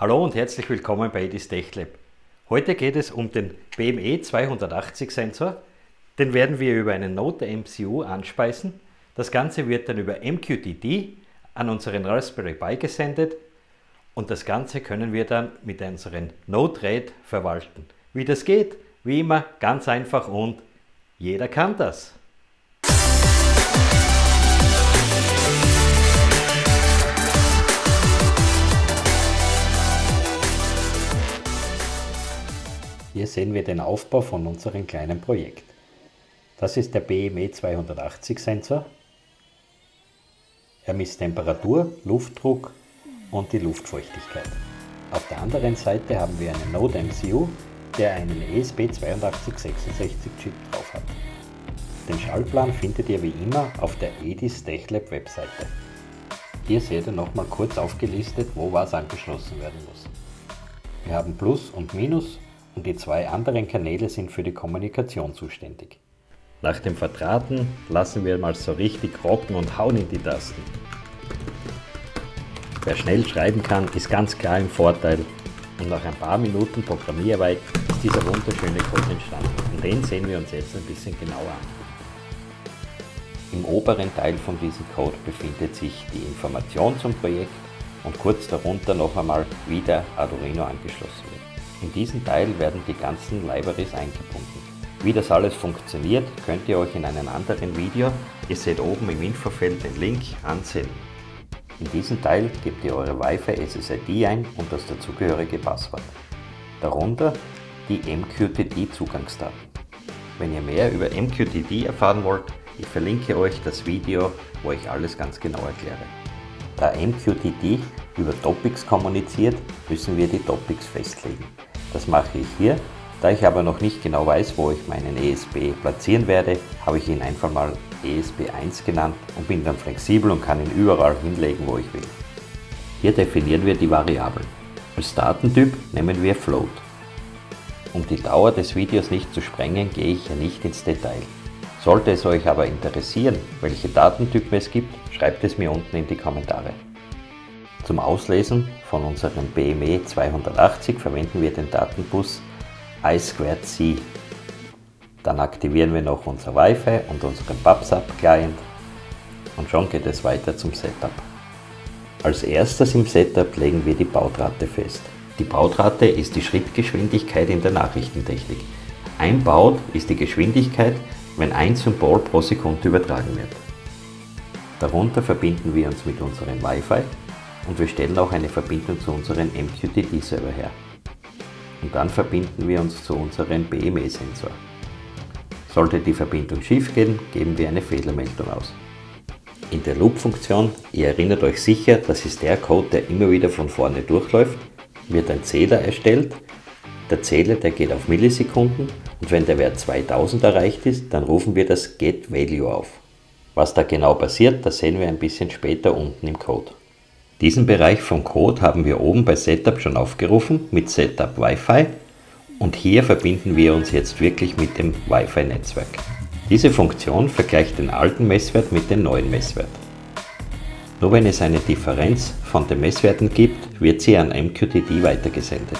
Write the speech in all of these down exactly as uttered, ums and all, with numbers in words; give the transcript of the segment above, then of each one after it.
Hallo und herzlich willkommen bei Edi's Techlab. Heute geht es um den B M E zweihundertachtzig Sensor. Den werden wir über einen NodeMCU anspeisen. Das Ganze wird dann über M Q T T an unseren Raspberry Pi gesendet und das Ganze können wir dann mit unserem Node-Red verwalten. Wie das geht? Wie immer ganz einfach und jeder kann das. Hier sehen wir den Aufbau von unserem kleinen Projekt. Das ist der B M E zweihundertachtzig Sensor. Er misst Temperatur, Luftdruck und die Luftfeuchtigkeit. Auf der anderen Seite haben wir einen NodeMCU, der einen E S P zwei acht sechs sechs Chip drauf hat. Den Schaltplan findet ihr wie immer auf der Edi's Techlab Webseite. Hier seht ihr nochmal kurz aufgelistet, wo was angeschlossen werden muss. Wir haben Plus und Minus. Und die zwei anderen Kanäle sind für die Kommunikation zuständig. Nach dem Verdrahten lassen wir mal so richtig rocken und hauen in die Tasten. Wer schnell schreiben kann, ist ganz klar im Vorteil. Und nach ein paar Minuten Programmierarbeit ist dieser wunderschöne Code entstanden. Und den sehen wir uns jetzt ein bisschen genauer an. Im oberen Teil von diesem Code befindet sich die Information zum Projekt und kurz darunter noch einmal, wie der Arduino angeschlossen wird. In diesem Teil werden die ganzen Libraries eingebunden. Wie das alles funktioniert, könnt ihr euch in einem anderen Video, ihr seht oben im Infofeld den Link, ansehen. In diesem Teil gebt ihr eure Wi-Fi S S I D ein und das dazugehörige Passwort. Darunter die M Q T T-Zugangsdaten. Wenn ihr mehr über M Q T T erfahren wollt, ich verlinke euch das Video, wo ich alles ganz genau erkläre. Da M Q T T über Topics kommuniziert, müssen wir die Topics festlegen. Das mache ich hier, da ich aber noch nicht genau weiß, wo ich meinen E S P platzieren werde, habe ich ihn einfach mal E S P eins genannt und bin dann flexibel und kann ihn überall hinlegen, wo ich will. Hier definieren wir die Variablen. Als Datentyp nehmen wir Float. Um die Dauer des Videos nicht zu sprengen, gehe ich hier nicht ins Detail. Sollte es euch aber interessieren, welche Datentypen es gibt, schreibt es mir unten in die Kommentare. Zum Auslesen von unserem B M E zweihundertachtzig verwenden wir den Datenbus I zwei C. Dann aktivieren wir noch unser Wi-Fi und unseren PubSub-Client und schon geht es weiter zum Setup. Als erstes im Setup legen wir die Baudrate fest. Die Baudrate ist die Schrittgeschwindigkeit in der Nachrichtentechnik. Ein Baud ist die Geschwindigkeit, wenn ein Symbol pro Sekunde übertragen wird. Darunter verbinden wir uns mit unserem Wi-Fi. Und wir stellen auch eine Verbindung zu unserem M Q T T-Server her. Und dann verbinden wir uns zu unserem B M E-Sensor. Sollte die Verbindung schief gehen, geben wir eine Fehlermeldung aus. In der Loop-Funktion, ihr erinnert euch sicher, das ist der Code, der immer wieder von vorne durchläuft, wird ein Zähler erstellt. Der Zähler, der geht auf Millisekunden und wenn der Wert zweitausend erreicht ist, dann rufen wir das GetValue auf. Was da genau passiert, das sehen wir ein bisschen später unten im Code. Diesen Bereich vom Code haben wir oben bei Setup schon aufgerufen mit Setup Wi-Fi und hier verbinden wir uns jetzt wirklich mit dem Wi-Fi-Netzwerk. Diese Funktion vergleicht den alten Messwert mit dem neuen Messwert. Nur wenn es eine Differenz von den Messwerten gibt, wird sie an M Q T T weitergesendet.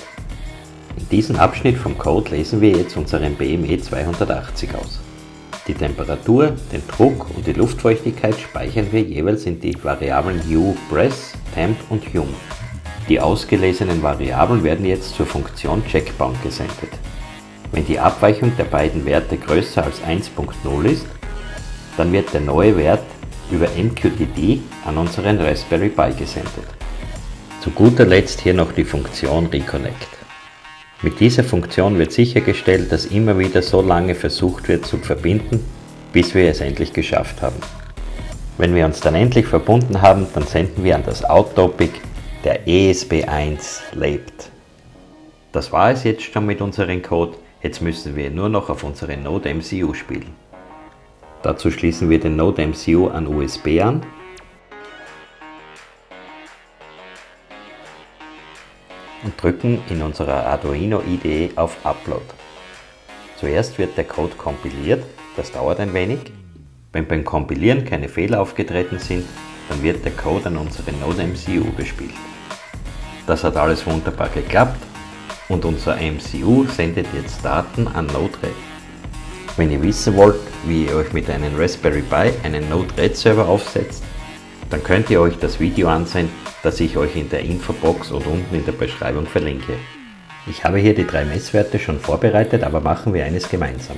In diesem Abschnitt vom Code lesen wir jetzt unseren B M E zweihundertachtzig aus. Die Temperatur, den Druck und die Luftfeuchtigkeit speichern wir jeweils in die Variablen U, Press, Temp und Hum. Die ausgelesenen Variablen werden jetzt zur Funktion Checkbound gesendet. Wenn die Abweichung der beiden Werte größer als eins Punkt null ist, dann wird der neue Wert über M Q T T an unseren Raspberry Pi gesendet. Zu guter Letzt hier noch die Funktion Reconnect. Mit dieser Funktion wird sichergestellt, dass immer wieder so lange versucht wird zu verbinden, bis wir es endlich geschafft haben. Wenn wir uns dann endlich verbunden haben, dann senden wir an das Out-Topic, der E S P eins lebt. Das war es jetzt schon mit unserem Code, jetzt müssen wir nur noch auf unseren NodeMCU spielen. Dazu schließen wir den NodeMCU an U S B an. Und drücken in unserer Arduino I D E auf Upload. Zuerst wird der Code kompiliert, das dauert ein wenig. Wenn beim Kompilieren keine Fehler aufgetreten sind, dann wird der Code an unsere NodeMCU gespielt. Das hat alles wunderbar geklappt und unser M C U sendet jetzt Daten an Node-Red. Wenn ihr wissen wollt, wie ihr euch mit einem Raspberry Pi einen Node-Red Server aufsetzt, dann könnt ihr euch das Video ansehen, das ich euch in der Infobox und unten in der Beschreibung verlinke. Ich habe hier die drei Messwerte schon vorbereitet, aber machen wir eines gemeinsam.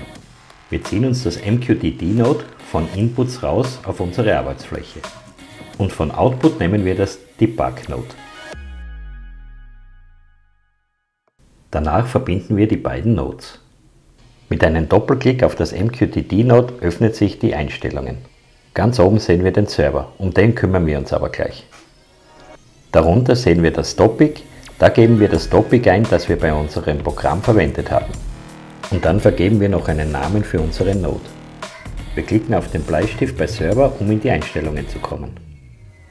Wir ziehen uns das M Q T T-Node von Inputs raus auf unsere Arbeitsfläche und von Output nehmen wir das Debug-Node. Danach verbinden wir die beiden Nodes. Mit einem Doppelklick auf das M Q T T-Node öffnet sich die Einstellungen. Ganz oben sehen wir den Server, um den kümmern wir uns aber gleich. Darunter sehen wir das Topic. Da geben wir das Topic ein, das wir bei unserem Programm verwendet haben. Und dann vergeben wir noch einen Namen für unseren Node. Wir klicken auf den Bleistift bei Server, um in die Einstellungen zu kommen.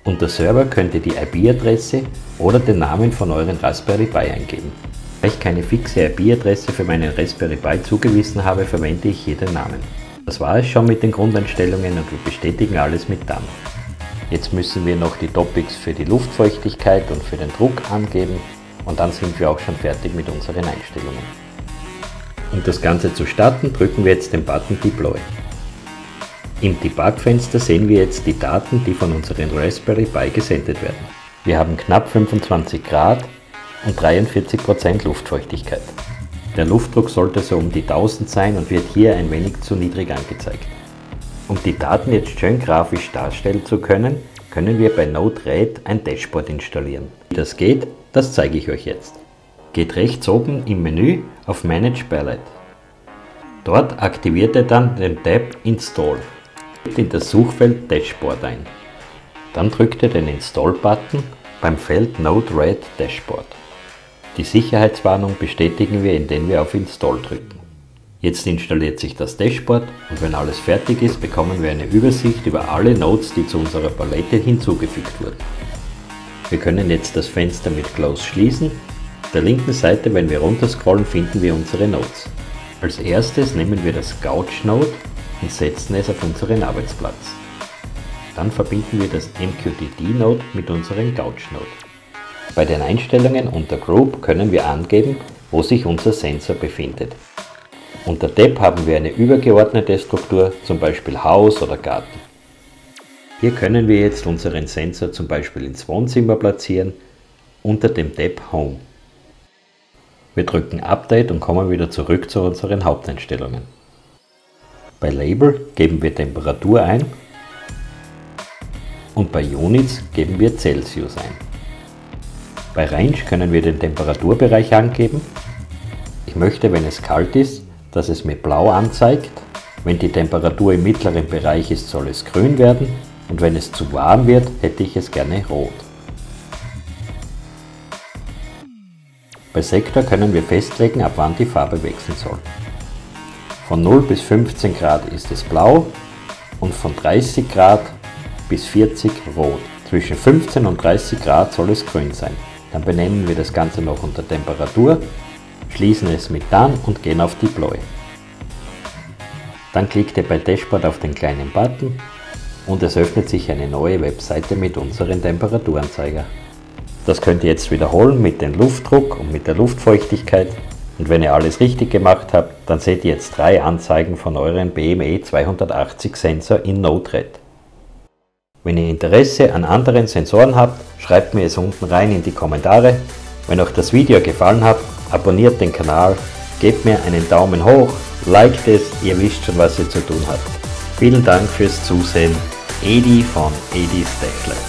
Unter Server könnt ihr die I P-Adresse oder den Namen von eurem Raspberry Pi eingeben. Da ich keine fixe I P-Adresse für meinen Raspberry Pi zugewiesen habe, verwende ich hier den Namen. Das war es schon mit den Grundeinstellungen und wir bestätigen alles mit Done. Jetzt müssen wir noch die Topics für die Luftfeuchtigkeit und für den Druck angeben. Und dann sind wir auch schon fertig mit unseren Einstellungen. Um das Ganze zu starten, drücken wir jetzt den Button Deploy. Im Debug-Fenster sehen wir jetzt die Daten, die von unserem Raspberry Pi gesendet werden. Wir haben knapp fünfundzwanzig Grad und dreiundvierzig Prozent Luftfeuchtigkeit. Der Luftdruck sollte so um die tausend sein und wird hier ein wenig zu niedrig angezeigt. Um die Daten jetzt schön grafisch darstellen zu können, können wir bei Node-Red ein Dashboard installieren. Wie das geht, das zeige ich euch jetzt. Geht rechts oben im Menü auf Manage Palette. Dort aktiviert ihr dann den Tab Install. Gebt in das Suchfeld Dashboard ein. Dann drückt ihr den Install-Button beim Feld Node-Red Dashboard. Die Sicherheitswarnung bestätigen wir, indem wir auf Install drücken. Jetzt installiert sich das Dashboard und wenn alles fertig ist, bekommen wir eine Übersicht über alle Nodes, die zu unserer Palette hinzugefügt wurden. Wir können jetzt das Fenster mit Close schließen. Auf der linken Seite, wenn wir runterscrollen, finden wir unsere Nodes. Als erstes nehmen wir das Gauge-Node und setzen es auf unseren Arbeitsplatz. Dann verbinden wir das M Q T T-Node mit unserem Gauge-Node. Bei den Einstellungen unter Group können wir angeben, wo sich unser Sensor befindet. Unter Tab haben wir eine übergeordnete Struktur, zum Beispiel Haus oder Garten. Hier können wir jetzt unseren Sensor zum Beispiel ins Wohnzimmer platzieren, unter dem Tab Home. Wir drücken Update und kommen wieder zurück zu unseren Haupteinstellungen. Bei Label geben wir Temperatur ein und bei Units geben wir Celsius ein. Bei Range können wir den Temperaturbereich angeben. Ich möchte, wenn es kalt ist, dass es mir blau anzeigt. Wenn die Temperatur im mittleren Bereich ist, soll es grün werden. Und wenn es zu warm wird, hätte ich es gerne rot. Bei Sektor können wir festlegen, ab wann die Farbe wechseln soll. Von null bis fünfzehn Grad ist es blau und von dreißig Grad bis vierzig rot. Zwischen fünfzehn und dreißig Grad soll es grün sein. Dann benennen wir das Ganze noch unter Temperatur, schließen es mit Done und gehen auf Deploy. Dann klickt ihr bei Dashboard auf den kleinen Button und es öffnet sich eine neue Webseite mit unserem Temperaturanzeiger. Das könnt ihr jetzt wiederholen mit dem Luftdruck und mit der Luftfeuchtigkeit. Und wenn ihr alles richtig gemacht habt, dann seht ihr jetzt drei Anzeigen von eurem B M E zwei achtzig Sensor in Node-Red. Wenn ihr Interesse an anderen Sensoren habt, schreibt mir es unten rein in die Kommentare. Wenn euch das Video gefallen hat, abonniert den Kanal, gebt mir einen Daumen hoch, liked es, ihr wisst schon, was ihr zu tun habt. Vielen Dank fürs Zusehen. Edi von Edi's Techlab.